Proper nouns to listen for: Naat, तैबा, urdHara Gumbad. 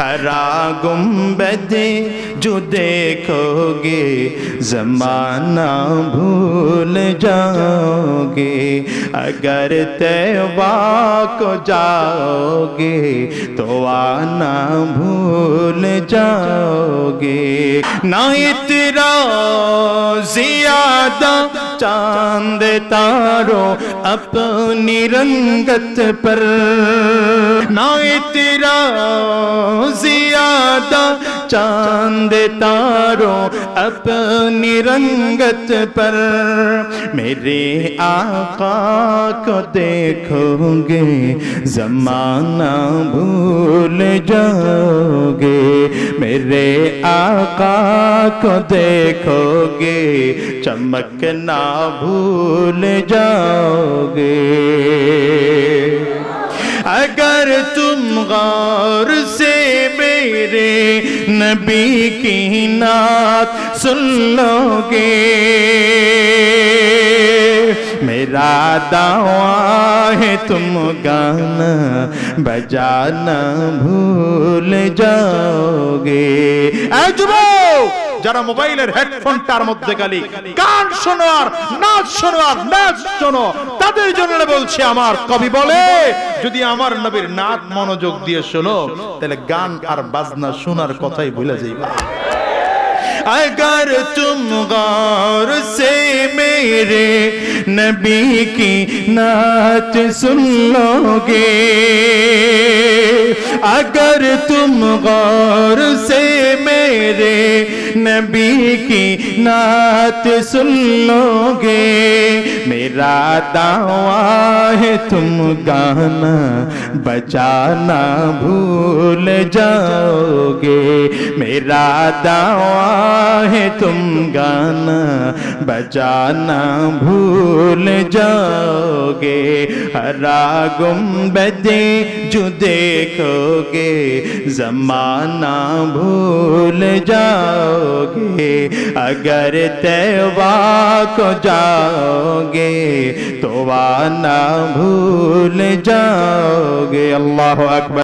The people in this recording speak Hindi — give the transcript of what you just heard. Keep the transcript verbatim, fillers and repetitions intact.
हरा गुंबद जो देखोगे ज़माना भूल जाओगे। अगर तैबा को जाओगे तो आना भूल जाओगे। ना इतना ज़्यादा चांद तारों अपनी रंगत पर, ना इतना ज़्यादा चांद तारों अपनी रंगत पर। मेरे आका को देखोगे ज़माना भूल जाओगे। मेरे आका को देखोगे चमकना भूल जाओगे। अगर तुम गौर से मेरे नबी की नात सुन लोगे, मेरा दावा है तुम गाना बजाना भूल जाओगे। जरा मोबाइल हेडफोन तार मध्य खाली गान शোনো আর নাচ শোনো আর নাচ শোনো, তাদের জন্য বলছি আমার কবি বলে যদি আমার নবীর নাত মনোযোগ দিয়ে শোনো তাহলে গান আর বাজনা শোনার কথাই ভুলে যাইবা। अगर तुम गौर से मेरे नबी की नात सुन लोगे, अगर तुम गौर से मेरे नबी की नात सुन लोगे। मेरा दावा है तुम गाना बजाना भूल जाओगे। मेरा दावा है तुम गाना बजाना भूल जाओगे। हरा गुंबद जो देखोगे ज़माना भूल जाओगे। अगर तैबा को जाओगे तो आना भूल जाओगे। अल्लाह अकबर।